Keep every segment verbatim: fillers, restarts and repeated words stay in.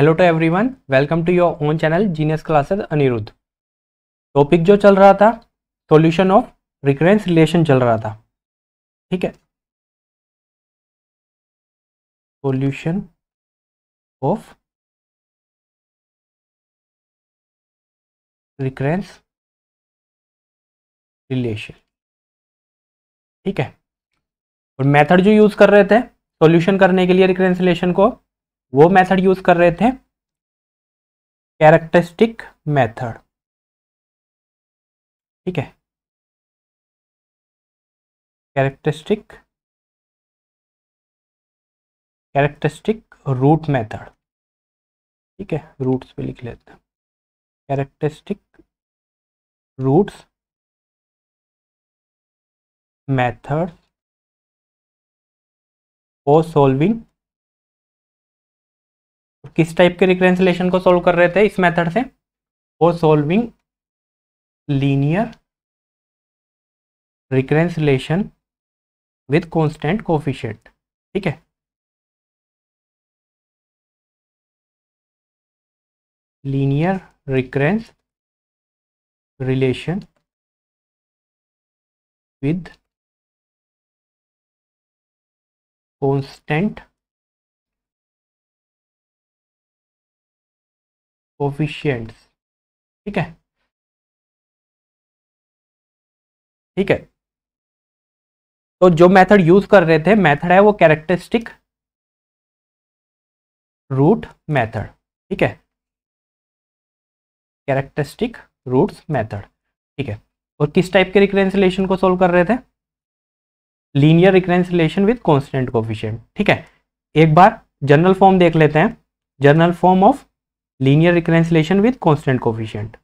Hello to everyone, welcome to your own channel genius classes Anirudh. Topic जो चल रहा था सॉल्यूशन ऑफ रिकरेंस रिलेशन चल रहा था, ठीक है। सॉल्यूशन ऑफ रिकरेंस रिलेशन, ठीक है। और मेथड जो यूज कर रहे थे सॉल्यूशन करने के लिए रिकरेंस रिलेशन को, वो मेथड यूज कर रहे थे कैरेक्टरिस्टिक मेथड, ठीक है। कैरेक्टरिस्टिक कैरेक्टरिस्टिक रूट मेथड, ठीक है। रूट्स पे लिख लेते हैं characteristic roots method for solving. किस टाइप के रिकरेंस रिलेशन को सॉल्व कर रहे थे इस मेथड से? For solving linear recurrence relation with constant coefficient, ठीक है। Linear recurrence relation with constant coefficients, ठीक है ठीक है तो जो मेथड यूज कर रहे थे, मेथड है वो कैरेक्टरिस्टिक रूट मेथड, ठीक है। कैरेक्टरिस्टिक रूट्स मेथड, ठीक है। और किस टाइप के रिकरेंस रिलेशन को सोल्व कर रहे थे? Linear recurrence relation with constant coefficient, ठीक है। एक बार जनरल फॉर्म देख लेते हैं। General form of linear recurrence relation with constant coefficient,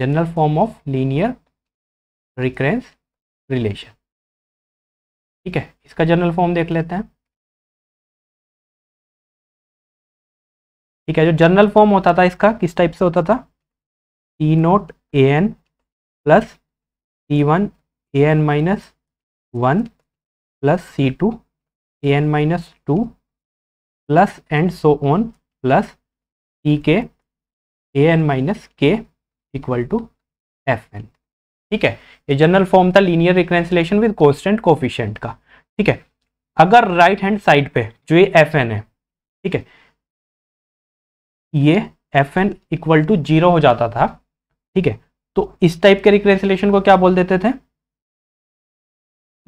general form of linear recurrence relation, ठीक है। इसका जनरल फॉर्म देख लेते हैं, ठीक है। जो जनरल फॉर्म होता था इसका किस टाइप से होता था? ई naught A N plus E one A N minus one plus c two A N minus two plus and so on plus c k a N minus के इक्वल टू एफ एन, ठीक है। ये general form था linear recurrence relation with constant coefficient का, ठीक है। अगर right hand side पे जो ये एफ एन है, ठीक है, ये f N equal to zero हो जाता था, ठीक है। तो इस टाइप के रिकरेंस रिलेशन को क्या बोल देते थे?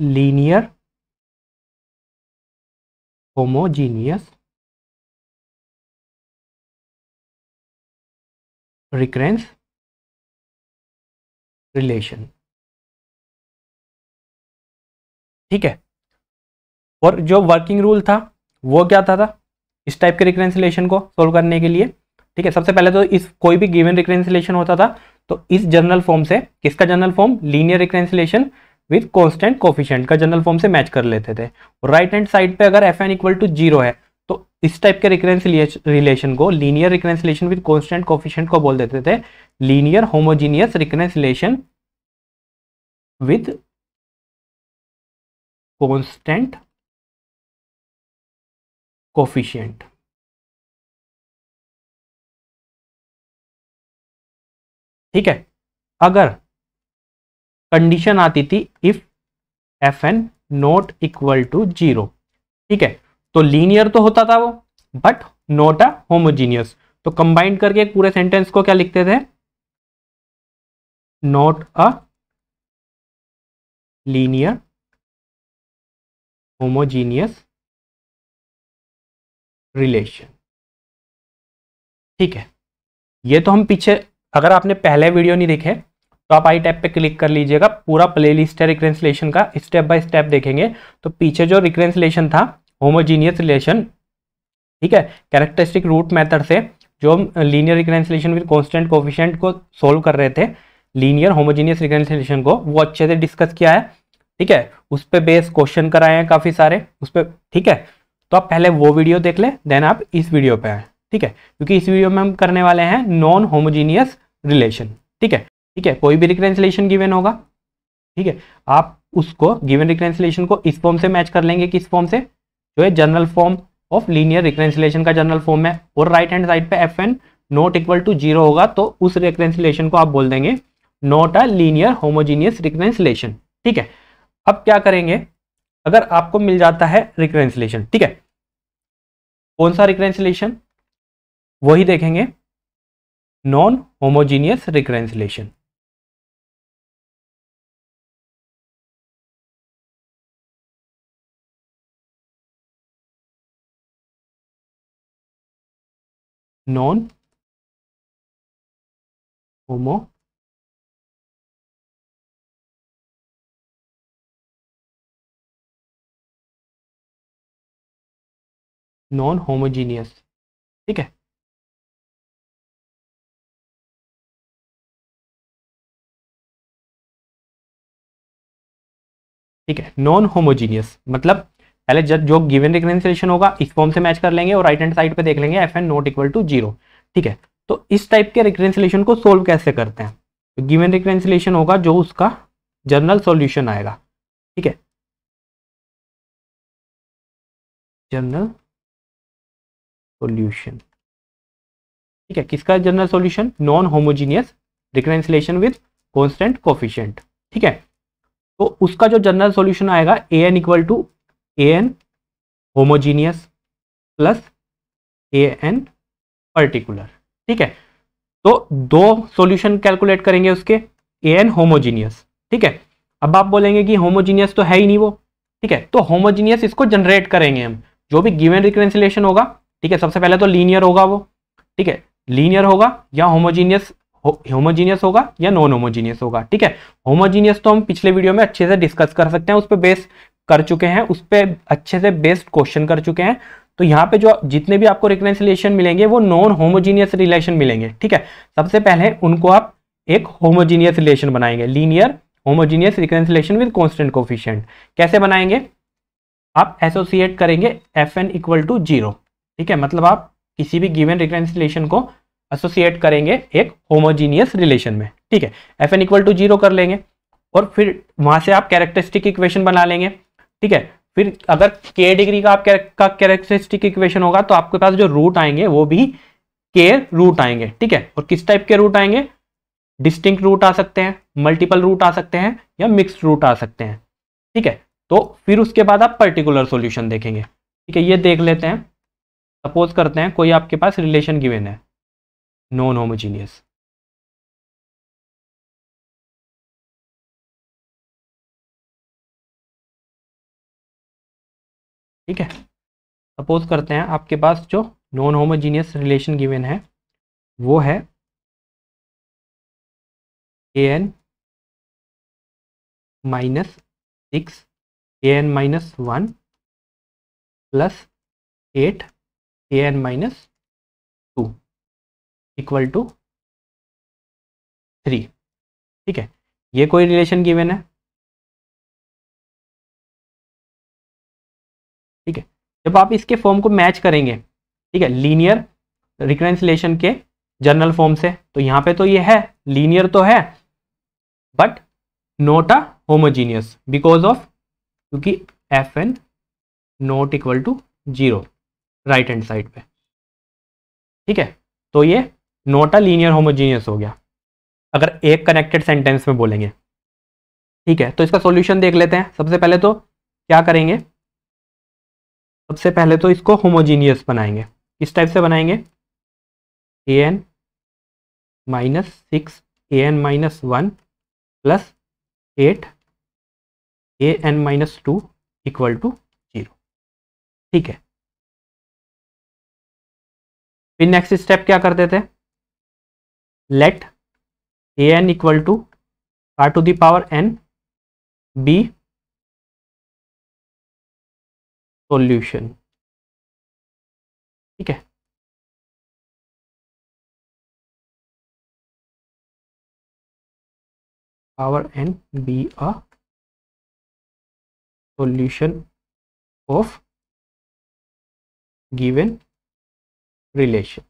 लीनियर होमोजीनियस रिकरेंस रिलेशन, ठीक है। और जो वर्किंग रूल था वो क्या था, था? इस टाइप के रिकरेंस रिलेशन को सोल्व करने के लिए, ठीक है। सबसे पहले तो इस कोई भी गिवन रिकरेंस रिलेशन होता था तो इस जनरल फॉर्म से, किसका general form? Linear recurrence relation with constant coefficient का जनरल फॉर्म से मैच कर लेते थे। राइट हैंड साइड पे अगर F N equal to zero है तो इस टाइप के रिकरेंस रिलेशन को, linear recurrence relation with constant coefficient को बोल देते थे linear homogeneous recurrence relation with constant coefficient, ठीक है। अगर कंडीशन आती थी if F N not equal to zero, ठीक है, तो लीनियर तो होता था वो बट नॉट अ होमोजीनियस। तो कंबाइंड करके पूरे सेंटेंस को क्या लिखते थे? Not a linear homogeneous relation, ठीक है। ये तो हम पीछे, अगर आपने पहले वीडियो नहीं देखे तो आप आई टैब पे क्लिक कर लीजिएगा, पूरा प्लेलिस्ट है रिकरेंस रिलेशन का, स्टेप बाय स्टेप देखेंगे। तो पीछे जो रिकरेंस रिलेशन था होमोजीनियस रिलेशन, ठीक है, कैरेक्टरिस्टिक रूट मेथड से जो linear recurrence relation with constant coefficient को सोल्व कर रहे थे, लीनियर होमोजीनियस रिकरेंस रिलेशन को, वो अच्छे से डिस्कस किया है, ठीक है। उस पर बेस क्वेश्चन कराए हैं काफ़ी सारे उस पर, ठीक है। तो आप पहले वो वीडियो देख लें, देन आप इस वीडियो पर आए, ठीक है, क्योंकि इस वीडियो में हम करने वाले हैं नॉन होमोजीनियस रिलेशन, ठीक है ठीक है कोई भी रिकरेंस रिलेशन गिवन होगा, ठीक है, आप उसको गिवन रिकन्सिलिएशन को इस फॉर्म से मैच कर लेंगे, किस फॉर्म से, जो है general form of linear reconciliation का जनरल फॉर्म है। और राइट हैंड साइड पे F N not equal to zero होगा तो उस रिकन्सिलिएशन को आप बोल देंगे not a linear homogeneous reconciliation. ठीक है, अब क्या करेंगे, अगर आपको मिल जाता है रिकन्सिलिएशन, ठीक है, कौन सा रिकन्सिलिएशन, वही देखेंगे non homogeneous reconciliation. Non homo non homogeneous, ठीक है, ठीक है, नॉन होमोजीनियस मतलब पहले जब जो गिवन रिकन्सिलिएशन होगा इस फॉर्म से मैच कर लेंगे और राइट हैंड साइड पे देख लेंगे F N not equal to zero. ठीक है, तो इस टाइप के रिकन्सिलिएशन को सोल्व कैसे करते हैं, तो गिवन रिकन्सिलिएशन होगा जो उसका जनरल सॉल्यूशन आएगा। ठीक है, जनरल सॉल्यूशन, ठीक है, किसका general solution, non homogeneous reconciliation with constant coefficient. ठीक है, तो उसका जो जनरल सॉल्यूशन आएगा A N equal to A N homogeneous plus A N particular. ठीक है, तो दो सॉल्यूशन कैलकुलेट करेंगे उसके, ए एन होमोजीनियस। ठीक है, अब आप बोलेंगे कि होमोजीनियस तो है ही नहीं वो, ठीक है, तो होमोजीनियस इसको जनरेट करेंगे हम, जो भी गिवन रिकन्सिलिएशन होगा, ठीक है, सबसे पहले तो लीनियर होगा वो, ठीक है, लीनियर होगा या होमोजीनियस, होमोजीनियस होगा या नॉन होमोजीनियस होगा। ठीक है, होमोजीनियस तो हम पिछले वीडियो में अच्छे से डिस्कस कर सकते हैं, उस पर बेस कर चुके हैं, उस पर अच्छे से बेस्ड क्वेश्चन कर चुके हैं। तो यहाँ पे जो जितने भी आपको रिकन्सिलिएशन मिलेंगे वो नॉन होमोजीनियस रिलेशन मिलेंगे। ठीक है, सबसे पहले उनको आप एक होमोजीनियस रिलेशन बनाएंगे, linear homogeneous reconciliation with constant coefficient. कैसे बनाएंगे, आप एसोसिएट करेंगे F N equal to zero. ठीक है, मतलब आप किसी भी गिवन रिकन्सिलिएशन को एसोसिएट करेंगे एक होमोजीनियस रिलेशन में। ठीक है, F N equal to zero कर लेंगे और फिर वहां से आप कैरेक्टरिस्टिक इक्वेशन बना लेंगे। ठीक है, फिर अगर के डिग्री का आप का कैरेक्टरिस्टिक इक्वेशन होगा तो आपके पास जो रूट आएंगे वो भी के रूट आएंगे। ठीक है, और किस टाइप के रूट आएंगे, डिस्टिंक्ट रूट आ सकते हैं, मल्टीपल रूट आ सकते हैं या मिक्स्ड रूट आ सकते हैं। ठीक है, तो फिर उसके बाद आप पर्टिकुलर सॉल्यूशन देखेंगे। ठीक है, ये देख लेते हैं, सपोज करते हैं कोई आपके पास रिलेशन गिवन है नॉन होमोजीनियस, ठीक है, सपोज करते हैं आपके पास जो नॉन होमोजीनियस रिलेशन गिवन है वो है A N minus six A N minus one plus eight A N minus two equal to three. ठीक है, ये कोई रिलेशन गिवन है। ठीक है, जब आप इसके फॉर्म को मैच करेंगे, ठीक है, लीनियर रिकन्सिलिएशन के जनरल फॉर्म से, तो यहाँ पे तो ये है लीनियर तो है but not a homogeneous because of, क्योंकि F N not equal to zero right hand side पे। ठीक है, तो ये नॉट अ लीनियर होमोजीनियस हो गया अगर एक कनेक्टेड सेंटेंस में बोलेंगे। ठीक है, तो इसका सॉल्यूशन देख लेते हैं। सबसे पहले तो क्या करेंगे, सबसे पहले तो इसको होमोजीनियस बनाएंगे। किस टाइप से बनाएंगे, A N minus six A N minus one plus eight A N minus two equal to zero. ठीक है, फिर नेक्स्ट स्टेप क्या करते थे, let A N equal to are to the power N be solution. ठीक है, power N be a solution of given relation.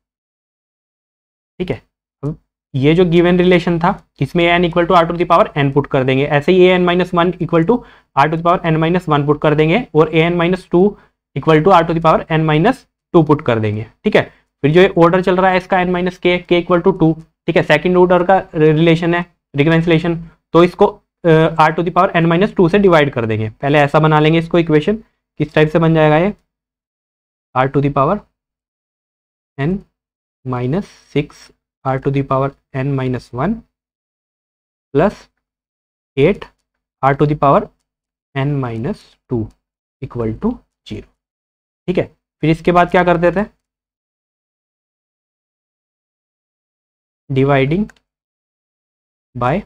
ठीक है, अब ये जो गिवन रिलेशन था इसमें N equal to are to the power N put कर देंगे, ऐसे ही A N minus one equal to are to the power N minus one put कर देंगे और A N minus two equal to are to the power N minus two put कर देंगे। ठीक है, फिर जो ऑर्डर चल रहा है इसका एन माइनस के के इक्वल टू टू। ठीक है, सेकंड ऑर्डर का रिलेशन है रिकन्सिलेशन, तो इसको R to the power N minus two से डिवाइड कर देंगे। पहले ऐसा बना लेंगे इसको इक्वेशन, किस टाइप से बन जाएगा ये R to the power N minus six R to the power N minus one plus eight R to the power N minus two equal to zero. ठीक है, फिर इसके बाद क्या कर देते हैं dividing by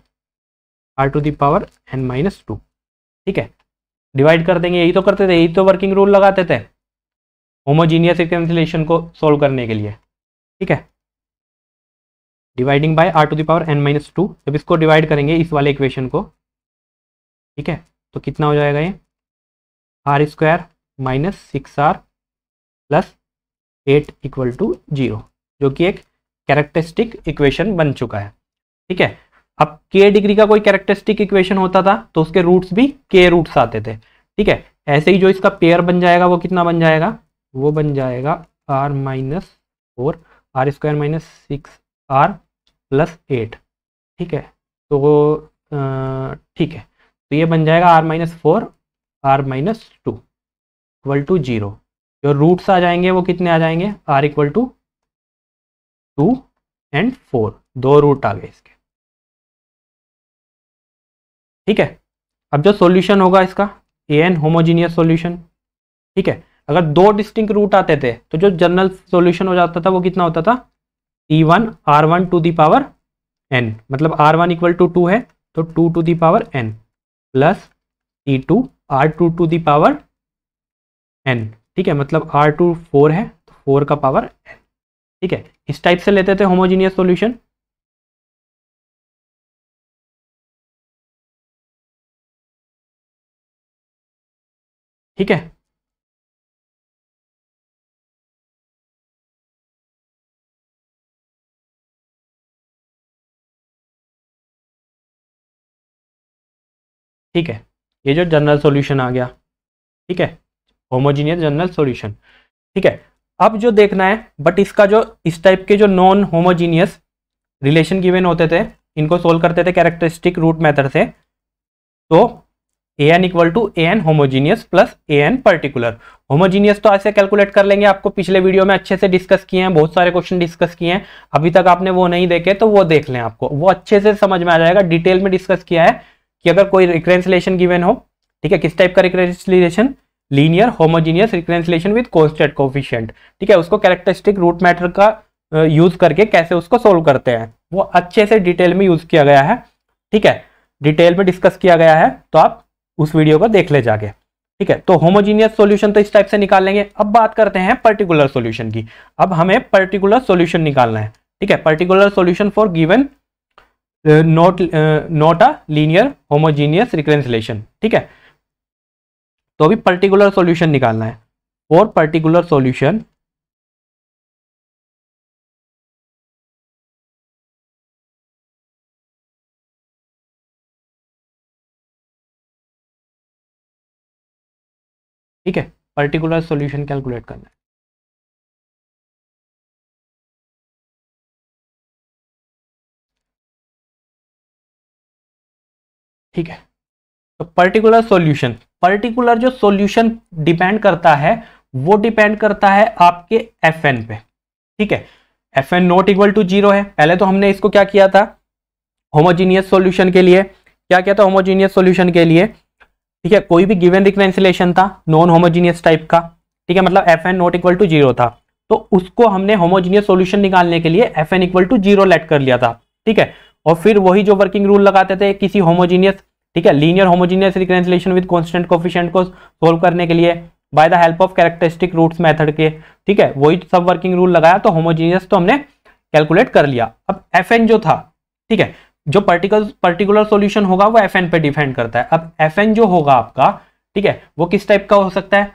R to the power N minus two. ठीक है, डिवाइड कर देंगे, यही तो करते थे, यही तो वर्किंग रूल लगाते थे होमोजीनियस रिकन्सिलिएशन को सोल्व करने के लिए। ठीक है, dividing by R to the power N minus two, जब इसको डिवाइड करेंगे इस वाले इक्वेशन को, ठीक है, तो कितना हो जाएगा ये R square minus six are plus eight equal to zero, जो कि एक कैरेक्टरिस्टिक इक्वेशन बन चुका है। ठीक है, अब k डिग्री का कोई कैरेक्टरिस्टिक इक्वेशन होता था तो उसके रूट्स भी k रूट्स आते थे। ठीक है, ऐसे ही जो इसका पेयर बन जाएगा वो कितना बन जाएगा, वो बन जाएगा r minus four R square minus six are plus eight. ठीक है, तो ठीक है तो ये बन जाएगा r minus four R minus two equal to zero. जो रूट्स आ जाएंगे वो कितने आ जाएंगे r equal to two and four, दो रूट आ गए इसके। ठीक है, अब जो सॉल्यूशन होगा इसका ए एन होमोजीनियस सॉल्यूशन। ठीक है, अगर दो डिस्टिंक्ट रूट आते थे तो जो जनरल सॉल्यूशन हो जाता था वो कितना होता था ई one are one to the power N, मतलब R one equal to two है तो two to the power N plus E two are two to the power N. ठीक है, मतलब आर टू फोर है तो फोर का पावर एन। ठीक है, इस टाइप से लेते थे होमोजीनियस सॉल्यूशन। ठीक है, ठीक है, ये जो जनरल सॉल्यूशन आ गया। ठीक है, होमोजीनियस जनरल सॉल्यूशन। ठीक है, अब जो देखना है बट इसका जो इस टाइप के जो नॉन होमोजीनियस रिलेशन गिवन होते थे इनको सोल्व करते थे कैरेक्टरिस्टिक रूट मेथड से, तो A N equal to A N homogeneous plus A N particular. Homogeneous तो ऐसे कैलकुलेट कर लेंगे, आपको पिछले वीडियो में अच्छे से डिस्कस किए हैं, बहुत सारे क्वेश्चन डिस्कस किए हैं, अभी तक आपने वो नहीं देखे तो वो देख लें, आपको वो अच्छे से समझ में आ जाएगा। डिटेल में डिस्कस किया है कि अगर कोई रिकरेंसलेशन गिवन हो, ठीक है, किस टाइप का recurrence relation, linear homogeneous recurrence relation with constant coefficient. ठीक है, उसको कैरेक्टरिस्टिक रूट मेथड का यूज करके कैसे उसको सोल्व करते हैं वो अच्छे से डिटेल में यूज किया गया है। ठीक है, डिटेल में डिस्कस किया गया है, तो आप उस वीडियो को देख ले जाके। ठीक है, तो होमोजीनियस सॉल्यूशन तो इस टाइप से निकाल लेंगे। अब बात करते हैं पर्टिकुलर सॉल्यूशन की। अब हमें पर्टिकुलर सॉल्यूशन निकालना है। ठीक है, particular solution for given not not a linear homogeneous recurrence relation. ठीक है, तो अभी पर्टिकुलर सॉल्यूशन निकालना है। फॉर पर्टिकुलर सॉल्यूशन ठीक है, पर्टिकुलर सॉल्यूशन कैलकुलेट करना है। ठीक है, तो पर्टिकुलर सॉल्यूशन, पर्टिकुलर जो सॉल्यूशन डिपेंड करता है वो डिपेंड करता है आपके एफ एन पे। ठीक है, F N not equal to zero है। पहले तो हमने इसको क्या किया था होमोजीनियस सॉल्यूशन के लिए, क्या किया था होमोजीनियस सॉल्यूशन के लिए। ठीक है, कोई भी गिवन रिकरेंसलेशन था नॉन होमोजीनियस टाइप का, ठीक है, मतलब F N not equal to zero था, तो उसको हमने होमोजीनियस सॉल्यूशन निकालने के लिए F N equal to zero let कर लिया था। ठीक है, और फिर वही जो वर्किंग रूल लगाते थे किसी होमोजीनियस, ठीक है, linear homogeneous recurrence relation with constant coefficient को सोल्व करने के लिए by the help of characteristic roots method के। ठीक है, वही सब वर्किंग रूल लगाया, तो होमोजीनियस तो हमने कैलकुलेट कर लिया। अब एफ एन जो था, ठीक है, जो पर्टिकुलर पर्टिकुलर सॉल्यूशन होगा वो एफ एन पे डिपेंड करता है। अब एफ एन जो होगा आपका, ठीक है, वो किस टाइप का हो सकता है,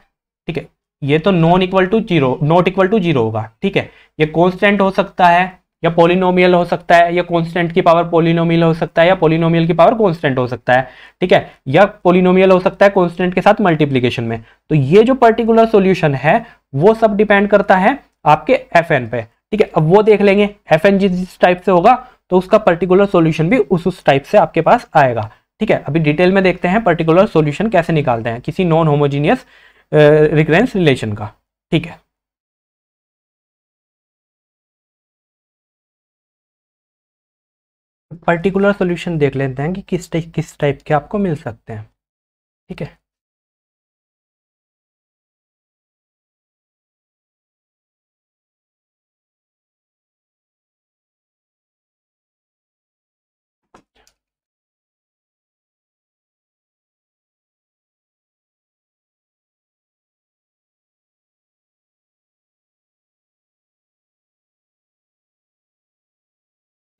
ठीक है, ये तो non equal to zero not equal to zero होगा। ठीक है, ये कांस्टेंट हो सकता है, या पॉलिनोमियल हो सकता है, या कांस्टेंट की पावर पॉलिनोमियल हो सकता है, या पॉलिनोमियल की पावर कांस्टेंट हो सकता है, ठीक है, या पॉलिनोमियल हो सकता है कांस्टेंट के साथ मल्टीप्लिकेशन में। तो ये जो पर्टिकुलर सॉल्यूशन है वो सब डिपेंड करता है आपके एफएन पे, ठीक है। अब वो देख लेंगे एफएन जिस टाइप से होगा तो उसका पर्टिकुलर सॉल्यूशन भी उस उस टाइप से आपके पास आएगा, ठीक है। अभी डिटेल में देखते हैं पर्टिकुलर सॉल्यूशन कैसे निकालते हैं किसी नॉन होमोजीनियस रिकरेंस रिलेशन का, ठीक है। पर्टिकुलर सॉल्यूशन देख लेते हैं कि किस टाइप किस टाइप के आपको मिल सकते हैं, ठीक है।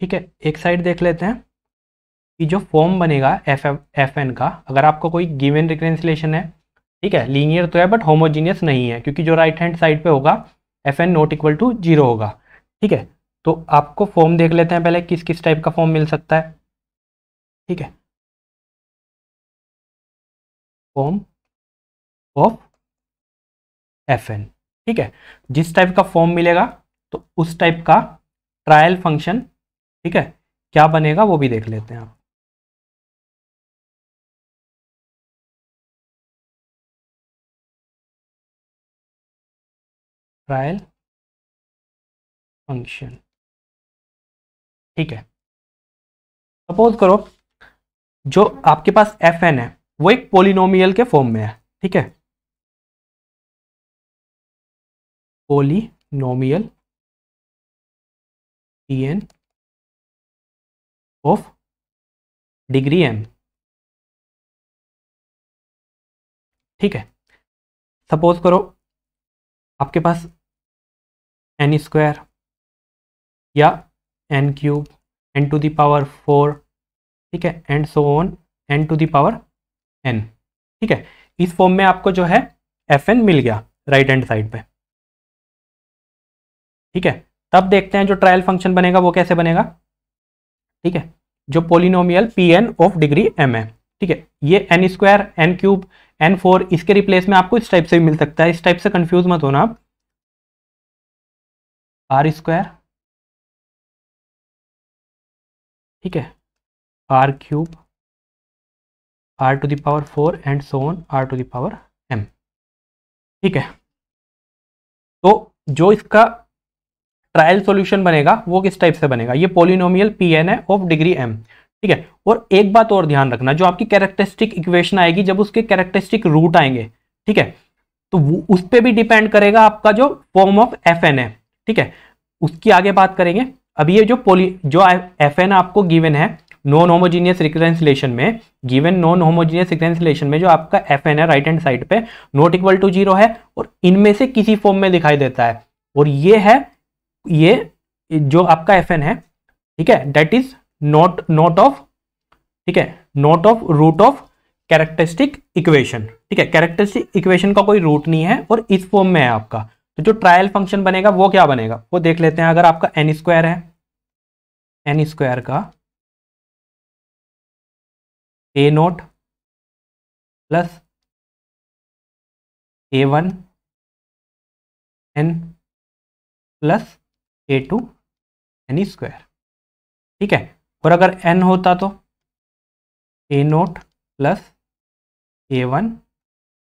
ठीक है, एक साइड देख लेते हैं कि जो फॉर्म बनेगा एफ एफ एन का, अगर आपको कोई गिवन रिकरेंस रिलेशन है, ठीक है, लीनियर तो है बट होमोजीनियस नहीं है, क्योंकि जो राइट हैंड साइड पे होगा F N not equal to zero होगा, ठीक है। तो आपको फॉर्म देख लेते हैं पहले किस किस टाइप का फॉर्म मिल सकता है, ठीक है। फॉर्म ऑफ एफ एन, ठीक है, जिस टाइप का फॉर्म मिलेगा तो उस टाइप का ट्रायल फंक्शन, ठीक है, क्या बनेगा वो भी देख लेते हैं आप। ट्रायल फंक्शन, ठीक है। सपोज करो जो आपके पास एफ एन है वो एक पॉलिनोमियल के फॉर्म में है, ठीक है, polynomial T N of degree M, ठीक है। सपोज करो आपके पास एन स्क्वायर या N cube, N to the power four, ठीक है, and so on N to the power N, ठीक है। इस फॉर्म में आपको जो है एफ एन मिल गया राइट हैंड साइड पे, ठीक है। तब देखते हैं जो ट्रायल फंक्शन बनेगा वो कैसे बनेगा, ठीक है, जो polynomial P N of degree M है, ठीक है। ये N square, N cube, N four, इसके रिप्लेस में आपको इस टाइप से भी मिल सकता है, इस टाइप से कंफ्यूज मत होना आप। आर स्क्वायर, ठीक है, R cube, R to the power four and so on R to the power M, ठीक है। तो जो इसका ट्रायल सॉल्यूशन बनेगा वो किस टाइप से बनेगा, ये पॉलिनोमियल पी एन है ऑफ डिग्री एम, ठीक है। और एक बात और ध्यान रखना, जो आपकी कैरेक्टरिस्टिक इक्वेशन आएगी जब उसके कैरेक्टरिस्टिक रूट आएंगे, ठीक है, तो वो उस पर भी डिपेंड करेगा आपका जो फॉर्म ऑफ एफ एन है, ठीक है, उसकी आगे बात करेंगे। अब ये जो पोली जो एफ एन आपको गिवन है नॉन होमोजीनियस रिकरेंस रिलेशन में, given non homogeneous recurrence relation में जो आपका एफ एन है राइट हैंड साइड पे नॉट इक्वल टू जीरो है और इनमें से किसी फॉर्म में दिखाई देता है, और ये है ये जो आपका एफ एन है, ठीक है, that is not not of, ठीक है, not of root of characteristic equation, ठीक है, कैरेक्टरिस्टिक इक्वेशन का कोई रूट नहीं है और इस फॉर्म में है आपका। तो जो ट्रायल फंक्शन बनेगा वो क्या बनेगा वो देख लेते हैं। अगर आपका एन स्क्वायर है, एन स्क्वायर का A naught plus A one N plus A two N square, ठीक है, और अगर एन होता तो A naught plus A one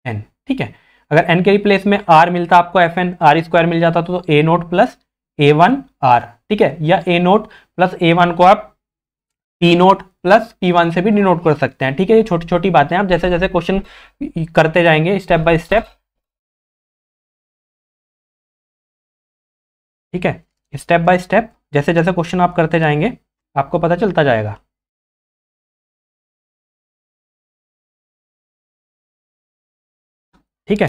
N, ठीक है। अगर एन के रिप्लेस में आर मिलता आपको एफ एन, आर स्क्वायर मिल जाता तो A naught plus A one R, ठीक है, या A naught plus A one को आप P naught plus P one से भी डिनोट कर सकते हैं, ठीक है। ये छोटी छोटी बातें आप जैसे जैसे क्वेश्चन करते जाएंगे स्टेप बाय स्टेप, ठीक है, स्टेप बाय स्टेप जैसे जैसे क्वेश्चन आप करते जाएंगे आपको पता चलता जाएगा। ठीक है,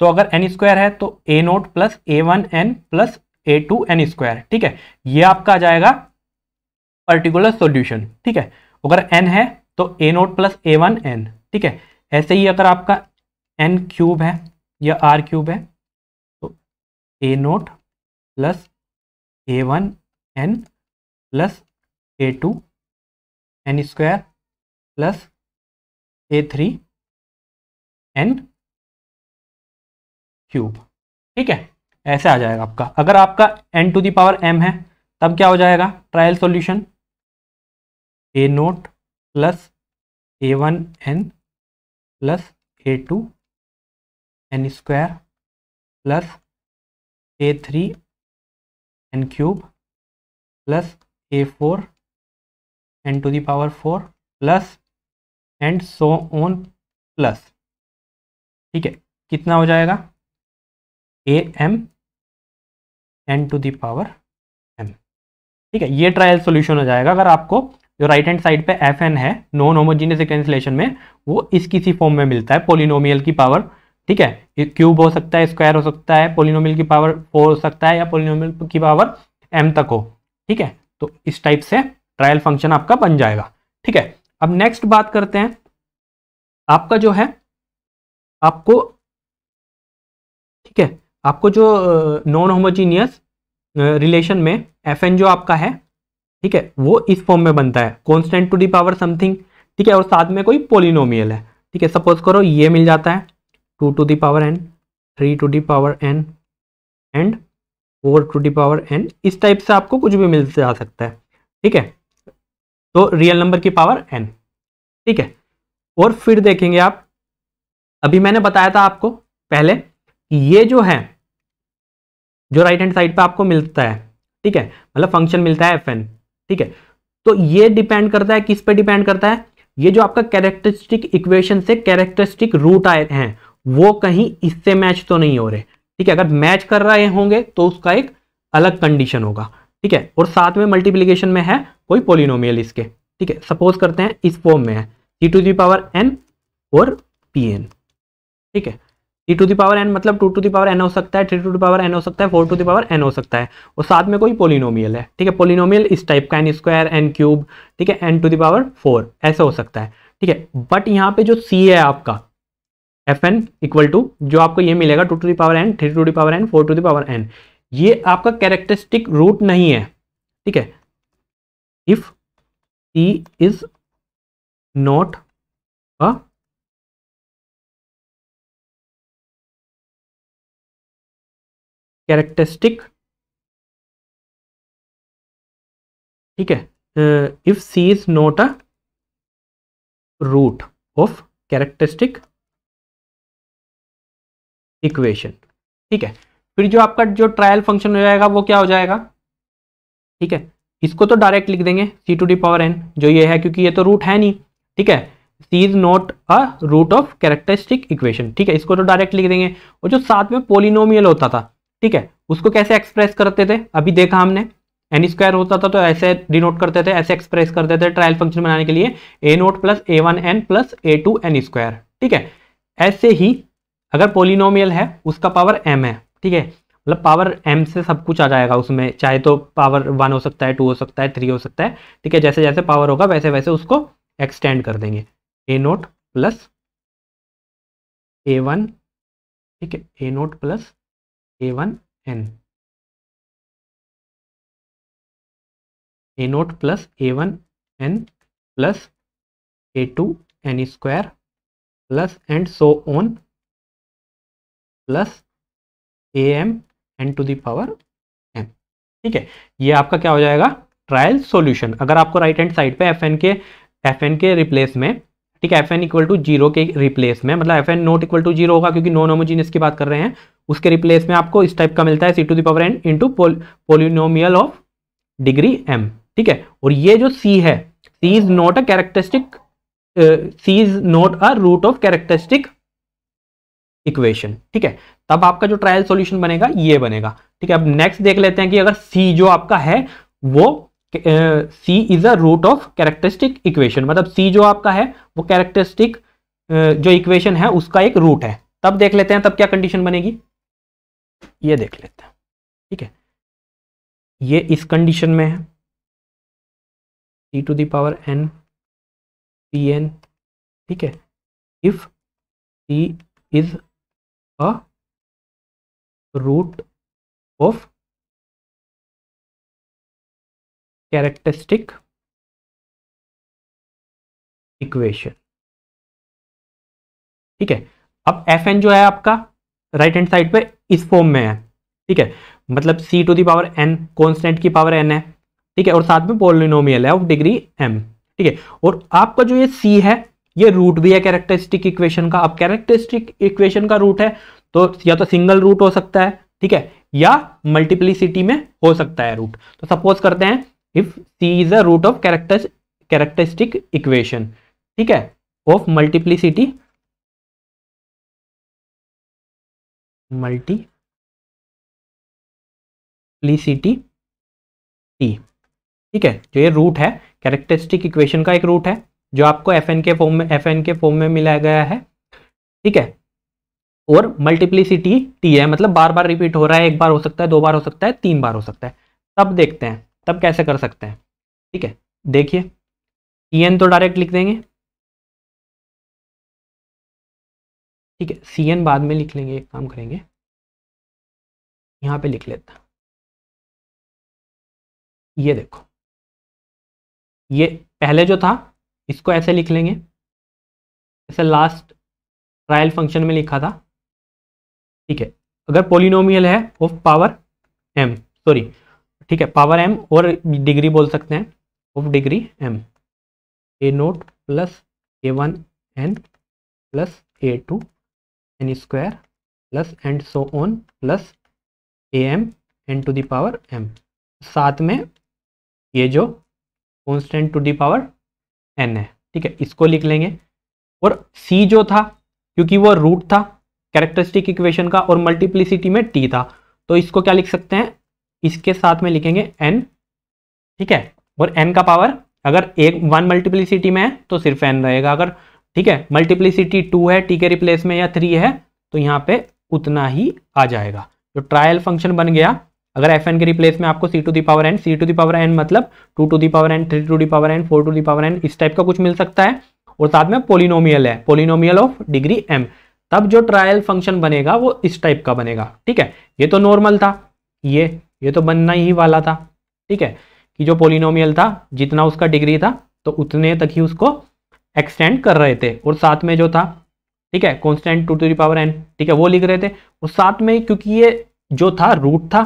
तो अगर एन स्क्वायर है तो A naught plus A one N plus A two N square, ठीक है, ये आपका आ जाएगा पर्टिकुलर सॉल्यूशन, ठीक है। अगर एन है तो A naught plus A one N, ठीक है। ऐसे ही अगर आपका एन क्यूब है या आर क्यूब है तो A naught plus A one N plus A two N square plus A three N cube. ठीक है, ऐसे आ जाएगा आपका। अगर आपका N to the power M है तब क्या हो जाएगा trial solution, A naught plus A one N plus A two N square plus A three N cube plus A four N to the power four plus and so on plus. ठीक है, कितना हो जाएगा A M N to the power M. ठीक है, ये trial solution हो जाएगा। अगर आपको जो राइट हैंड साइड पे एफ एन है नॉन होमोजीनियस कैंसिलेशन में, वो इस किसी फॉर्म में मिलता है पोलिनोमियल की पावर। ठीक है, क्यूब हो सकता है, स्क्वायर हो सकता है, पोलिनोमियल की पावर फोर हो सकता है या पोलिनोमियल की पावर एम तक हो। ठीक है, तो इस टाइप से ट्रायल फंक्शन आपका बन जाएगा। ठीक है, अब नेक्स्ट बात करते हैं आपका जो है आपको, ठीक है, आपको जो नॉन होमोजीनियस रिलेशन में एफ एन जो आपका है, ठीक है, वो इस फॉर्म में बनता है constant to the power something. ठीक है, और साथ में कोई पोलिनोमियल है। ठीक है, सपोज करो ये मिल जाता है two to the power n, three to the power N and four to the power N. इस टाइप से आपको कुछ भी मिल जा सकता है। ठीक है, तो रियल नंबर की पावर एन। ठीक है, और फिर देखेंगे आप, अभी मैंने बताया था आपको पहले कि ये जो है जो राइट हैंड साइड पे आपको मिलता है, ठीक है, मतलब फंक्शन मिलता है एफ एन। ठीक है, तो ये डिपेंड करता है, किस पे डिपेंड करता है, ये जो आपका कैरेक्टरिस्टिक इक्वेशन से कैरेक्टरिस्टिक रूट आए हैं वो कहीं इससे मैच तो नहीं हो रहे। ठीक है, अगर मैच कर रहे होंगे तो उसका एक अलग कंडीशन होगा। ठीक है, और साथ में मल्टीप्लीकेशन में है कोई पोलिनोमियल इसके। ठीक है, सपोज करते हैं इस फॉर्म में है T to the power N और पी एन। ठीक है, T to the power N मतलब two to the power n हो सकता है, three to the power n हो सकता है, four to the power n हो सकता है, और साथ में कोई पोलिनोमियल है। ठीक है, पोलिनोमियल इस टाइप का एन स्क्वायर एन क्यूब, ठीक है, n to the power four ऐसे हो सकता है। ठीक है, बट यहाँ पे जो सी है आपका एफ एन इक्वल टू जो आपको ये मिलेगा two to the power n, three to the power n, four to the power N, ये आपका कैरेक्टरिस्टिक रूट नहीं है। ठीक है, if C is not a characteristic, ठीक है, if C is not a root of characteristic equation. ठीक है, फिर जो आपका जो ट्रायल फंक्शन हो जाएगा वो क्या हो जाएगा, ठीक है, इसको तो डायरेक्ट लिख देंगे सी टू डी पावर एन जो ये है, क्योंकि ये तो रूट है नहीं। ठीक है, सी is not a root of characteristic equation. ठीक है, इसको तो डायरेक्ट लिख देंगे। और जो साथ में पोलिनोमियल होता था, ठीक है, उसको कैसे एक्सप्रेस करते थे, अभी देखा हमने एन स्क्वायर होता था तो ऐसे डिनोट करते थे, ऐसे एक्सप्रेस करते थे ट्रायल फंक्शन बनाने के लिए, ए नोट प्लस ए वन एन प्लस ए टू एन स्क्वायर। ठीक है, ऐसे ही अगर पोलिनोमियल है उसका पावर एम है, ठीक है, मतलब पावर m से सब कुछ आ जाएगा उसमें, चाहे तो पावर वन हो सकता है, टू हो सकता है, थ्री हो सकता है। ठीक है, जैसे जैसे पावर होगा वैसे वैसे उसको एक्सटेंड कर देंगे, a naught plus A one, ठीक है, a naught plus A one n, a naught plus A one N plus A two N square plus and so on plus A M N to the power M. ठीक है, ये आपका क्या हो जाएगा trial solution. अगर आपको right hand side पे एफ एन के एफ एन के रिप्लेस में, ठीक है, F N equal to zero के रिप्लेस में, मतलब F N not equal to zero होगा क्योंकि नॉन होमोजीनियस की बात कर रहे हैं, उसके रिप्लेस में आपको इस टाइप का मिलता है सी to the power N into polynomial of degree M. ठीक है, और ये जो सी है, सी is not a characteristic, C is not a root of characteristic equation. ठीक है, तब आपका जो ट्रायल सॉल्यूशन बनेगा ये बनेगा। ठीक है, अब नेक्स्ट देख लेते हैं कि अगर C जो आपका है वो C is a root of characteristic equation, मतलब C जो आपका है वो कैरेक्टरिस्टिक uh, जो इक्वेशन है उसका एक रूट है, तब देख लेते हैं तब क्या कंडीशन बनेगी, ये देख लेते हैं। ठीक है, ये इस कंडीशन में है T to the power N P N. ठीक है, if C is a root of characteristic equation. ठीक है, अब Fn जो है आपका राइट हैंड साइड पे इस फॉर्म में है। ठीक है, मतलब c to the power n constant की पावर n है। ठीक है, और साथ में पॉलिनोमियल है ऑफ डिग्री m। ठीक है, और आपका जो ये c है ये रूट भी है कैरेक्टरिस्टिक इक्वेशन का। अब कैरेक्टरिस्टिक इक्वेशन का रूट है तो या तो सिंगल रूट हो सकता है, ठीक है, या मल्टीप्लिसिटी में हो सकता है रूट। तो सपोज करते हैं if c is a root of character characteristic equation, ठीक है, ऑफ मल्टीप्लिसिटी मल्टीप्लिसिटी t। ठीक है, जो ये रूट है कैरेक्टरिस्टिक इक्वेशन का एक रूट है जो आपको fn के फॉर्म में fn के फॉर्म में मिला गया है। ठीक है, और मल्टीप्लिसिटी t है, मतलब बार बार रिपीट हो रहा है, एक बार हो सकता है, दो बार हो सकता है, तीन बार हो सकता है। तब देखते हैं तब कैसे कर सकते हैं। ठीक है, देखिए tn तो डायरेक्ट लिख देंगे, ठीक है, cn बाद में लिख लेंगे। एक काम करेंगे यहाँ पे लिख लेता, ये देखो ये पहले जो था इसको ऐसे लिख लेंगे जैसे लास्ट ट्रायल फंक्शन में लिखा था। ठीक है, अगर पॉलिनोमियल है ऑफ पावर m, सॉरी ठीक है पावर m और डिग्री बोल सकते हैं, of degree m, A naught plus A one N plus A two N square plus and so on plus A M N to the power m, साथ में ये जो constant to the power n है। ठीक है, इसको लिख लेंगे। और c जो था क्योंकि वो रूट था कैरेक्टरिस्टिक इक्वेशन का और मल्टीप्लिसिटी में t था, तो इसको क्या लिख सकते हैं, इसके साथ में लिखेंगे n। ठीक है, और n का पावर अगर एक वन मल्टीप्लिसिटी में है तो सिर्फ n रहेगा, अगर ठीक है मल्टीप्लिसिटी टू है t के रिप्लेस में या थ्री है तो यहाँ पे उतना ही आ जाएगा। तो ट्रायल फंक्शन बन गया, अगर fn के रिप्लेस में आपको c to the power n, c to the power n मतलब two to the power n, three to the power n, four to the power n, इस टाइप का कुछ मिल सकता है, और साथ में पोलिनोमियल है, पोलिनोमियल ऑफ डिग्री m। तब जो ट्रायल फंक्शन बनेगा वो इस टाइप का बनेगा। ठीक है, ये तो नॉर्मल था, ये ये तो बनना ही वाला था। ठीक है, कि जो पोलिनोमियल था जितना उसका डिग्री था तो उतने तक ही उसको एक्सटेंड कर रहे थे, और साथ में जो था ठीक है constant two to the power N, ठीक है वो लिख रहे थे, और साथ में क्योंकि ये जो था रूट था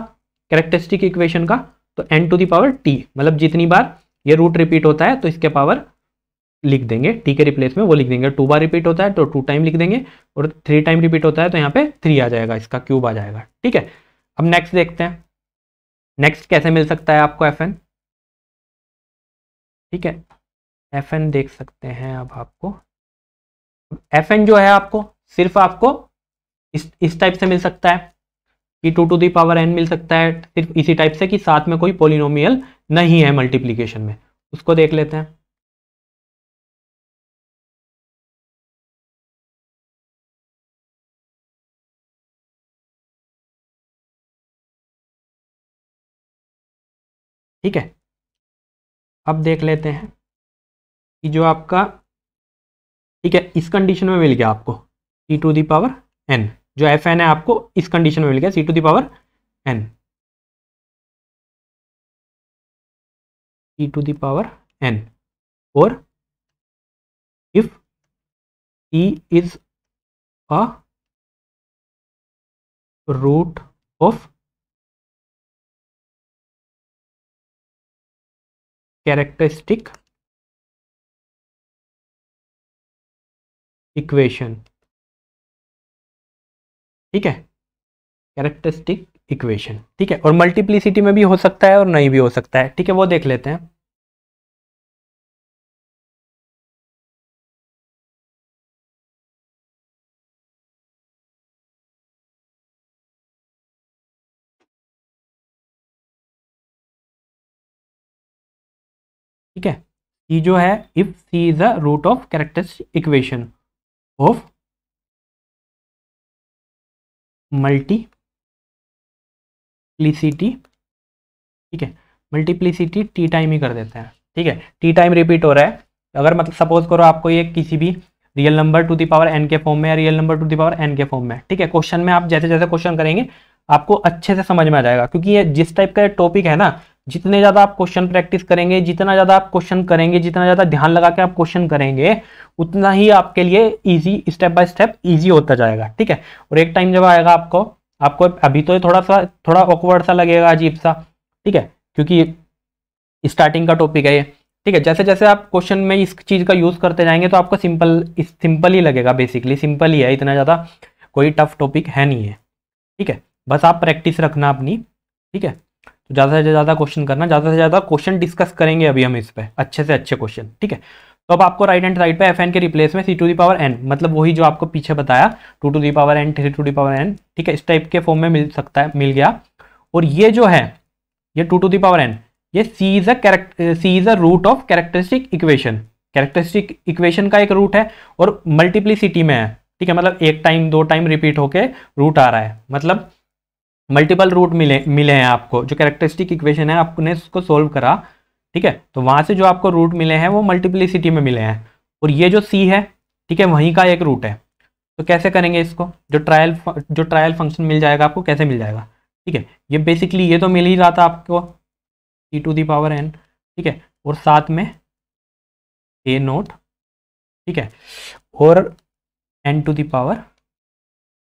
कैरेक्टरिस्टिक इक्वेशन का तो n to the power t, मतलब जितनी बार ये रूट रिपीट होता है तो इसके पावर लिख देंगे, टी के रिप्लेस में वो लिख देंगे। टू बार रिपीट होता है तो टू टाइम लिख देंगे, और थ्री टाइम रिपीट होता है तो यहाँ पे थ्री आ जाएगा, इसका क्यूब आ जाएगा। ठीक है, अब नेक्स्ट देखते हैं नेक्स्ट कैसे मिल सकता है आपको एफ एन। ठीक है, एफ एन देख सकते हैं अब आपको, एफ एन जो है आपको सिर्फ आपको इस इस टाइप से मिल सकता है कि two to the power n मिल सकता है, सिर्फ इसी टाइप से कि साथ में कोई पॉलिनोमियल नहीं है मल्टीप्लिकेशन में। उसको देख लेते हैं। ठीक है, अब देख लेते हैं कि जो आपका ठीक है इस कंडीशन में मिल गया आपको c to the power n, जो fn है आपको इस कंडीशन में मिल गया c to the power n, c to the power n, और if c is a root of characteristic equation. ठीक है, कैरेक्टरिस्टिक इक्वेशन, ठीक है, और मल्टीप्लिसिटी में भी हो सकता है और नहीं भी हो सकता है। ठीक है, वो देख लेते हैं। ठीक है, ये जो है if C is a root of characteristic equation of multiplicity, ठीक है मल्टीप्लिसिटी टी टाइम ही कर देते हैं। ठीक है, टी टाइम रिपीट हो रहा है, अगर मतलब सपोज करो आपको ये किसी भी real number to the power n के फॉर्म में या real number to the power n के फॉर्म में। ठीक है, क्वेश्चन में आप जैसे जैसे क्वेश्चन करेंगे आपको अच्छे से समझ में आ जाएगा, क्योंकि ये जिस टाइप का टॉपिक है ना जितने ज्यादा आप क्वेश्चन प्रैक्टिस करेंगे, जितना ज्यादा आप क्वेश्चन करेंगे, जितना ज्यादा ध्यान लगा के आप क्वेश्चन करेंगे, उतना ही आपके लिए easy, step by step easy होता जाएगा। ठीक है, और एक टाइम जब आएगा आपको आपको अभी तो थोड़ा सा थोड़ा ऑकवर्ड सा लगेगा, अजीब सा, ठीक है, क्योंकि स्टार्टिंग का टॉपिक है ये। ठीक है, जैसे जैसे आप क्वेश्चन में इस चीज़ का यूज़ करते जाएंगे तो आपको सिंपल सिंपल ही लगेगा, बेसिकली सिंपल ही है, इतना ज़्यादा कोई टफ टॉपिक है नहीं है। ठीक है, बस आप प्रैक्टिस रखना अपनी। ठीक है, तो ज़्यादा से ज़्यादा क्वेश्चन करना, ज़्यादा से ज़्यादा क्वेश्चन डिस्कस करेंगे अभी हम इस पर, अच्छे से अच्छे क्वेश्चन। ठीक है, तो अब आपको राइट हैंड साइड पे एफ एन के रिप्लेस में c to the power N, मतलब वही जो आपको पीछे बताया, two to the power n, three to the power N, ठीक है, इस टाइप के फॉर्म में मिल सकता है, मिल गया। और ये जो है ये two to the power N, ये c is a character c is a root of characteristic equation, characteristic equation का एक रूट है और मल्टीप्लिसिटी में है। ठीक है, मतलब एक टाइम दो टाइम रिपीट होके रूट आ रहा है, मतलब मल्टीपल रूट मिले मिले हैं आपको। जो कैरेक्टरिस्टिक इक्वेशन है आपने उसको सोल्व करा, ठीक है, तो वहाँ से जो आपको रूट मिले हैं वो मल्टीप्लिसिटी में मिले हैं, और ये जो c है, ठीक है, वहीं का एक रूट है। तो कैसे करेंगे इसको, जो ट्रायल जो ट्रायल फंक्शन मिल जाएगा आपको, कैसे मिल जाएगा, ठीक है, ये बेसिकली ये तो मिल ही रहा था आपको e to the power N, ठीक है, और साथ में ए नोट, ठीक है, और n to the power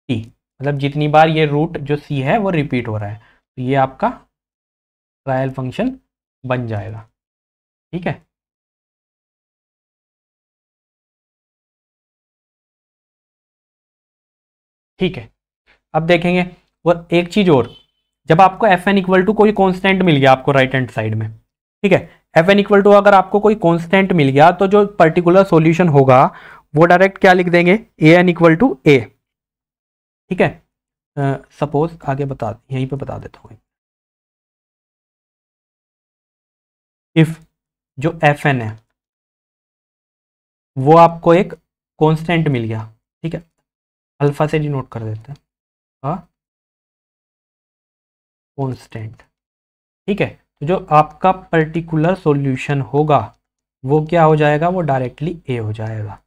t, मतलब जितनी बार ये रूट जो सी है वो रिपीट हो रहा है, तो ये आपका ट्रायल फंक्शन बन जाएगा। ठीक है, ठीक है, अब देखेंगे। और एक चीज़ और, जब आपको एफ एन इक्वल टू कोई कांस्टेंट मिल गया आपको राइट हैंड साइड में, ठीक है, एफ एन इक्वल टू अगर आपको कोई कांस्टेंट मिल गया तो जो पर्टिकुलर सॉल्यूशन होगा वो डायरेक्ट क्या लिख देंगे, a N equal to a. ठीक है, सपोज uh, आगे बता यहीं पे बता देता हूँ। इफ जो एफ एन है वो आपको एक कांस्टेंट मिल गया, ठीक है, अल्फा से डिनोट कर देते हैं, हाँ कॉन्स्टेंट, ठीक है, तो जो आपका पर्टिकुलर सॉल्यूशन होगा वो क्या हो जाएगा, वो डायरेक्टली ए हो जाएगा।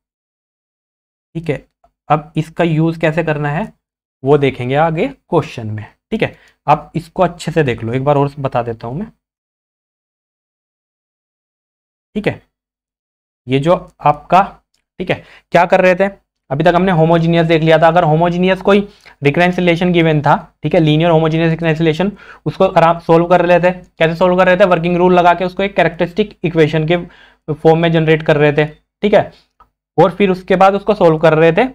ठीक है, अब इसका यूज़ कैसे करना है वो देखेंगे आगे क्वेश्चन में। ठीक है, आप इसको अच्छे से देख लो, एक बार और बता देता हूँ मैं। ठीक है, ये जो आपका, ठीक है, क्या कर रहे थे अभी तक, हमने होमोजीनियस देख लिया था। अगर होमोजीनियस कोई रिकरेंसिलेशन गिवन था, ठीक है, लीनियर होमोजीनियस रिकरेंसिलेशन, उसको आराम सोल्व कर रहे थे। कैसे सोल्व कर रहे थे, वर्किंग रूल लगा के उसको एक कैरेक्टरिस्टिक इक्वेशन के फॉर्म में जनरेट कर रहे थे। ठीक है, और फिर उसके बाद उसको सोल्व कर रहे थे।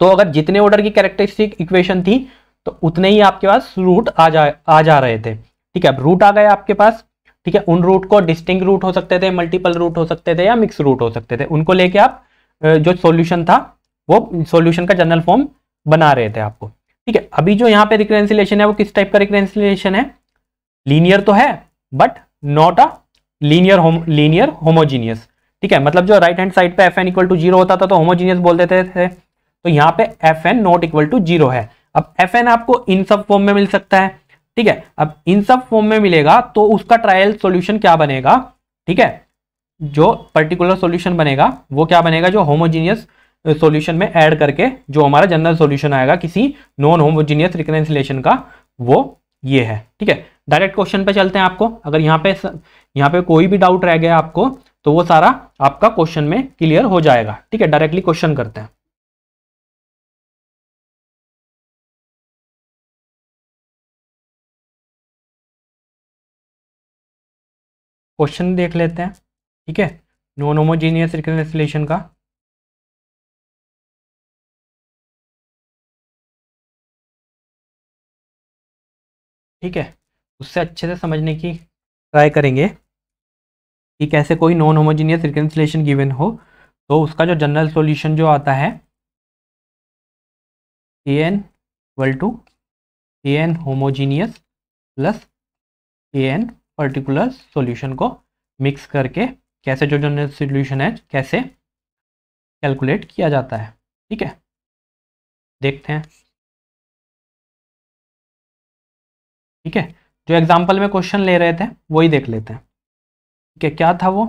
तो अगर जितने ऑर्डर की कैरेक्टरिस्टिक इक्वेशन थी तो उतने ही आपके पास रूट आ जा आ जा रहे थे। ठीक है, अब रूट आ गए आपके पास, ठीक है, उन रूट को डिस्टिंक्ट रूट हो सकते थे, मल्टीपल रूट हो सकते थे, या मिक्स रूट हो सकते थे। उनको लेके आप जो सॉल्यूशन था वो सॉल्यूशन का जनरल फॉर्म बना रहे थे आपको। ठीक है, अभी जो यहाँ पे रिकरेंसिलेशन है वो किस टाइप का रिकरेंसिलेशन है, लीनियर तो है but not a linear home linear homogeneous. ठीक है, मतलब जो राइट हैंड साइड पे F N equal to zero होता था तो होमोजीनियस बोल देते थे, तो यहाँ पे F N not equal to zero है। अब एफ एन आपको इन सब फॉर्म में मिल सकता है। ठीक है, अब इन सब फॉर्म में मिलेगा तो उसका ट्रायल सोल्यूशन क्या बनेगा, ठीक है, जो पर्टिकुलर सोल्यूशन बनेगा वो क्या बनेगा, जो होमोजीनियस सॉल्यूशन में ऐड करके जो हमारा जनरल सॉल्यूशन आएगा किसी नॉन होमोजीनियस रिकरेंसिलेशन का, वो ये है। ठीक है, डायरेक्ट क्वेश्चन पे चलते हैं। आपको अगर यहाँ पे यहाँ पे कोई भी डाउट रह गया आपको तो वो सारा आपका क्वेश्चन में क्लियर हो जाएगा। ठीक है, डायरेक्टली क्वेश्चन करते हैं। क्वेश्चन देख लेते हैं। ठीक है, नॉन होमोजीनियस रिकरेंसिलेशन का ठीक है, उससे अच्छे से समझने की ट्राई करेंगे कि कैसे कोई नॉन होमोजीनियस रिकरेंसिलेशन गिवन हो तो उसका जो जनरल सॉल्यूशन जो आता है A N equal to A N homogeneous plus A N particular solution को मिक्स करके कैसे जो जनरल सॉल्यूशन है कैसे कैलकुलेट किया जाता है। ठीक है, देखते हैं। ठीक है, जो एग्जाम्पल में क्वेश्चन ले रहे थे वही देख लेते हैं। ठीक है, क्या था वो,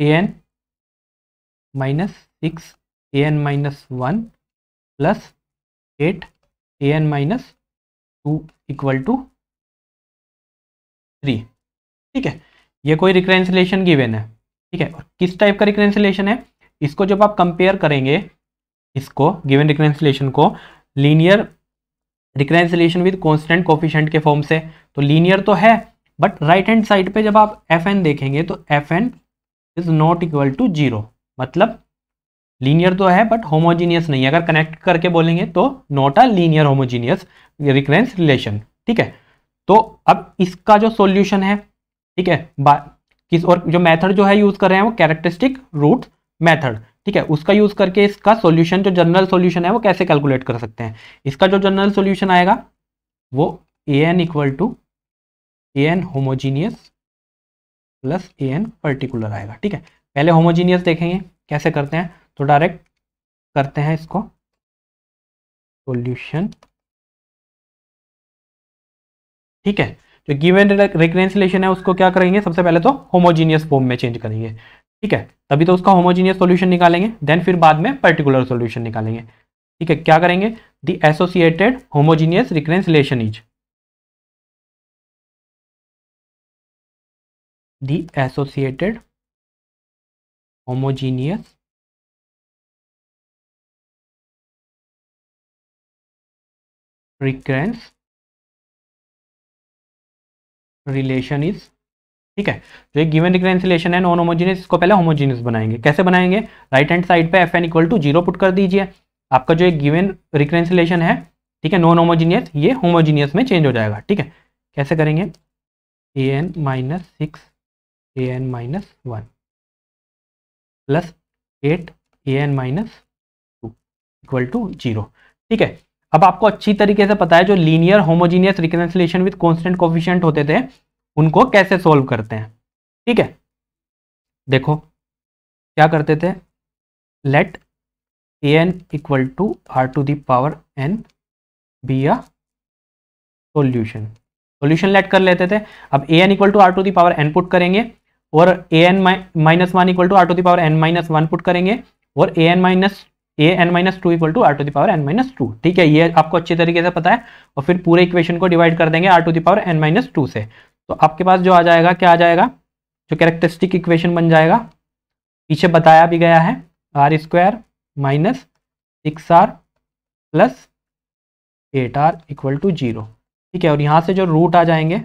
a N minus six A N minus one plus eight A N minus two equal to three. ठीक है, ये कोई रिकरेंसिलेशन गिवन है। ठीक है, और किस टाइप का रिकरेंसिलेशन है, इसको जब आप कंपेयर करेंगे, इसको गिवन रिकरेंसिलेशन को linear recurrence relation with constant coefficient के फॉर्म से, तो लीनियर तो है बट राइट हैंड साइड पे जब आप एफ एन देखेंगे तो f n is not equal to zero, मतलब लीनियर तो है बट होमोजीनियस नहीं है। अगर कनेक्ट करके बोलेंगे तो not a linear homogeneous recurrence relation. ठीक है, तो अब इसका जो सॉल्यूशन है, ठीक है, किस और जो मेथड जो है यूज कर रहे हैं वो कैरेक्टरिस्टिक रूट मेथड। ठीक है, उसका यूज करके इसका सॉल्यूशन, जो जनरल सॉल्यूशन है वो कैसे कैलकुलेट कर सकते हैं। इसका जो जनरल सॉल्यूशन आएगा वो a N equal to A N homogeneous plus A N particular आएगा। ठीक है, पहले होमोजीनियस देखेंगे कैसे करते हैं, तो डायरेक्ट करते हैं इसको सॉल्यूशन। ठीक है, जो गिवन रिकरेंसिलेशन है उसको क्या करेंगे, सबसे पहले तो होमोजीनियस फॉर्म में चेंज करेंगे। ठीक है, तभी तो उसका होमोजीनियस सॉल्यूशन निकालेंगे, देन फिर बाद में पर्टिकुलर सॉल्यूशन निकालेंगे। ठीक है, क्या करेंगे, the associated homogeneous recurrence relation is the associated homogeneous recurrence relation is। ठीक है, जो एक गिवन रिकरेंस रिलेशन है नॉन होमोजीनियस, इसको पहले होमोजीनियस बनाएंगे। कैसे बनाएंगे, राइट हैंड साइड पे F N equal to zero put कर दीजिए, आपका जो एक गिवन रिकरेंस रिलेशन है, ठीक है, नॉन होमोजीनियस, ये होमोजीनियस में चेंज हो जाएगा। ठीक है, कैसे करेंगे, a N minus six A N minus one plus eight A N minus two equal to zero. ठीक है, अब आपको अच्छी तरीके से पता है जो linear homogeneous recurrence relation with constant coefficient होते थे उनको कैसे सॉल्व करते हैं। ठीक है, देखो क्या करते थे, let A N equal to are to the power N be a solution, solution let कर लेते थे। अब a N equal to are to the power N put करेंगे और A N minus one equal to are to the power N minus one put करेंगे और A N minus a N minus two equal to are to the power N minus two. ठीक है, ये आपको अच्छे तरीके से पता है, और फिर पूरे इक्वेशन को डिवाइड कर देंगे r to the power N minus two से, तो आपके पास जो आ जाएगा, क्या आ जाएगा, जो कैरेक्टरिस्टिक इक्वेशन बन जाएगा, पीछे बताया भी गया है, r square minus six are plus eight r equal to zero. ठीक है, और यहाँ से जो रूट आ जाएंगे,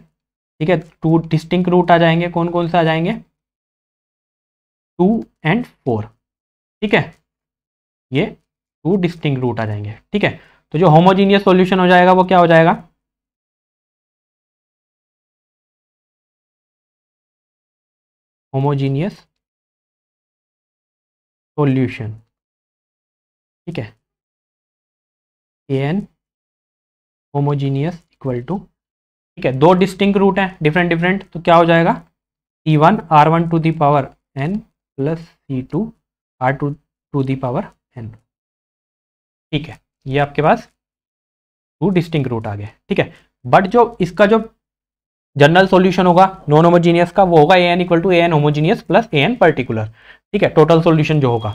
ठीक है, टू डिस्टिंक्ट रूट आ जाएंगे, कौन कौन से आ जाएंगे, टू एंड फोर। ठीक है, ये टू डिस्टिंक्ट रूट आ जाएंगे। ठीक है, तो जो होमोजीनियस सॉल्यूशन हो जाएगा वो क्या हो जाएगा, होमोजीनियस सॉल्यूशन। ठीक है, A N homogeneous equal to, ठीक है, दो डिस्टिंक्ट रूट हैं डिफरेंट डिफरेंट, तो क्या हो जाएगा, c one are one to the power N plus c two are two to the power N. ठीक है, ये आपके पास टू डिस्टिंक्ट रूट आ गए। ठीक है, बट जो इसका जो जनरल सॉल्यूशन होगा नॉन होमोजीनियस का वो होगा a N equal to A N homogeneous plus A N particular. ठीक है, टोटल सोल्यूशन जो होगा।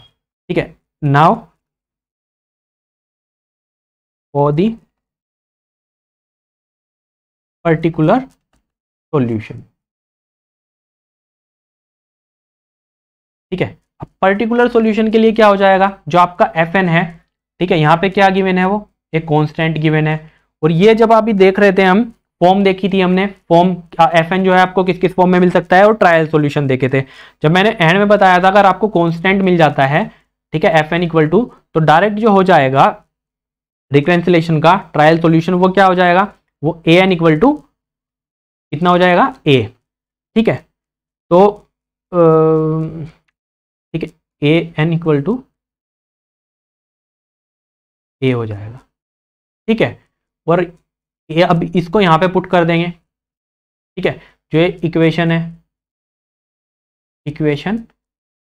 ठीक है, now for the particular solution. ठीक है, अब पर्टिकुलर सोल्यूशन के लिए क्या हो जाएगा, जो आपका एफ एन है, ठीक है, यहाँ पे क्या गिवन है, वो एक कॉन्स्टेंट गिवन है, और ये जब अभी देख रहे थे हम, फॉर्म देखी थी हमने, फॉर्म एफ एन जो है आपको किस किस फॉर्म में मिल सकता है, और ट्रायल सोल्यूशन देखे थे जब मैंने एंड में बताया था, अगर आपको कॉन्स्टेंट मिल जाता है, ठीक है, एफ एन इक्वल टू, तो डायरेक्ट जो हो जाएगा रिकरेंसिलेशन का ट्रायल सोल्यूशन वो क्या हो जाएगा, वो ए एन इक्वल टू कितना हो जाएगा, ए। ठीक है, तो ठीक है, A N equal to a हो जाएगा। ठीक है, और ये अब इसको यहाँ पे पुट कर देंगे। ठीक है, जो ये इक्वेशन है, इक्वेशन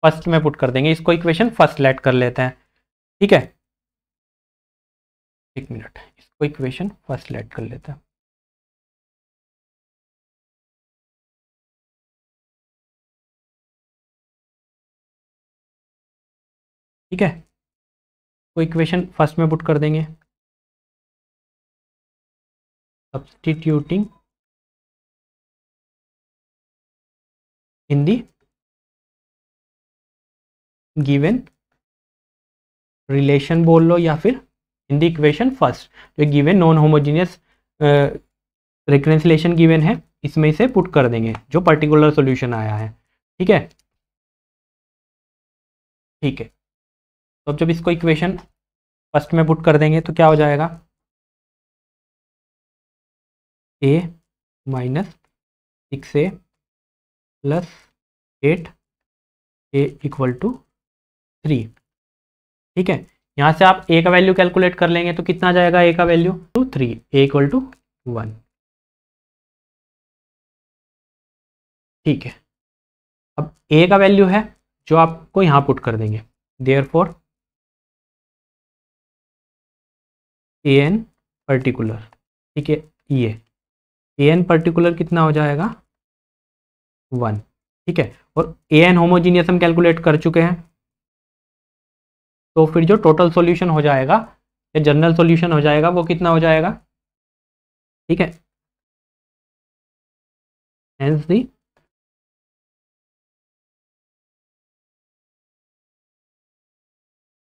फर्स्ट में पुट कर देंगे, इसको इक्वेशन फर्स्ट लेट कर लेते हैं। ठीक है, एक मिनट, इसको इक्वेशन फर्स्ट लेट कर लेता है। ठीक है, वो इक्वेशन फर्स्ट में पुट कर देंगे। substituting in the given relation बोल लो या फिर इन द इक्वेशन फर्स्ट जो given non homogeneous reconciliation given है इसमें इसे पुट कर देंगे जो पर्टिकुलर सॉल्यूशन आया है। ठीक है ठीक है तो अब जब इसको इक्वेशन फर्स्ट में पुट कर देंगे तो क्या हो जाएगा a minus six a plus eight a equal to three. ठीक है यहाँ से आप ए का वैल्यू कैलकुलेट कर लेंगे तो कितना जाएगा ए का value two three a equal to one. ठीक है अब ए का वैल्यू है जो आपको यहाँ पुट कर देंगे देयरफॉर ए एन पर्टिकुलर। ठीक है ये ए एन पर्टिकुलर कितना हो जाएगा वन। ठीक है और ए एन होमोजीनियस हम कैलकुलेट कर चुके हैं तो फिर जो टोटल सॉल्यूशन हो जाएगा या जनरल सॉल्यूशन हो जाएगा वो कितना हो जाएगा। ठीक है हेंस द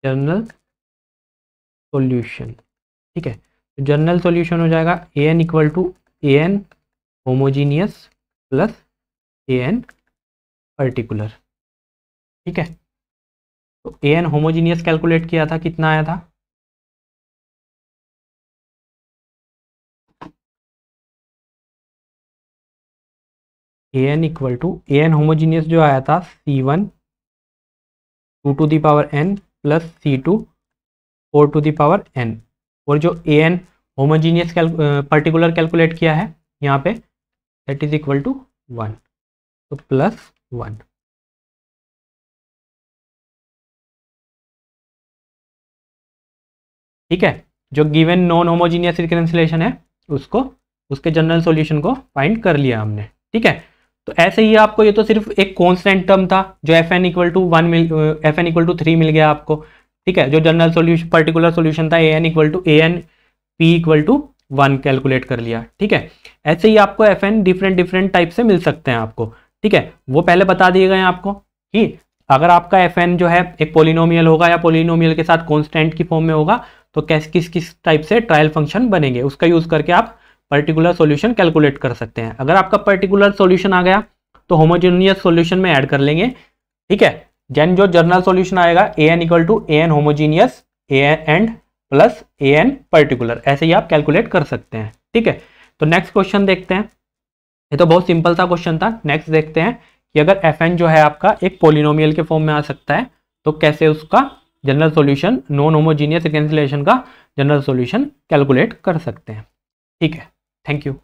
जनरल सॉल्यूशन। ठीक है तो जनरल सॉल्यूशन हो जाएगा a N equal to A N homogeneous plus A N particular. ठीक है तो ए एन होमोजीनियस कैलकुलेट किया था कितना आया था a N equal to A N homogeneous जो आया था c one two to the power N plus c two four to the power N और जो a N homogeneous particular calculate किया है यहाँ पे that is equal to one तो प्लस वन। ठीक है जो गिवन नॉन होमोजीनियस रिकन्सिलिएशन है उसको उसके जनरल सॉल्यूशन को फाइंड कर लिया हमने। ठीक है तो ऐसे ही आपको ये तो सिर्फ एक कॉन्स्टेंट टर्म था जो F N equal to one मिल f N equal to three मिल गया आपको। ठीक है जो जनरल सॉल्यूशन पर्टिकुलर सॉल्यूशन था a N equal to A n p equal to one calculate कर लिया। ठीक है ऐसे ही आपको F n different different type से मिल सकते हैं आपको। ठीक है वो पहले बता दिए गए आपको कि अगर आपका एफ एन जो है एक पोलिनोमियल होगा या पोलिनोमियल के साथ कॉन्स्टेंट की फॉर्म में होगा तो कैस किस किस टाइप से ट्रायल फंक्शन बनेंगे उसका यूज करके आप पर्टिकुलर सॉल्यूशन कैलकुलेट कर सकते हैं। अगर आपका पर्टिकुलर सॉल्यूशन आ गया तो होमोजेनियस सॉल्यूशन में ऐड कर लेंगे। ठीक है जैन जो जनरल सॉल्यूशन आएगा A N equal to A N homogeneous a and plus A N particular ऐसे ही आप कैलकुलेट कर सकते हैं। ठीक है तो नेक्स्ट क्वेश्चन देखते हैं। ये तो बहुत सिंपल सा क्वेश्चन था। नेक्स्ट देखते हैं कि अगर एफ एन जो है आपका एक पोलिनोमियल के फॉर्म में आ सकता है तो कैसे उसका general solution non homogeneous reconciliation का जनरल सॉल्यूशन कैलकुलेट कर सकते हैं। ठीक है थैंक यू।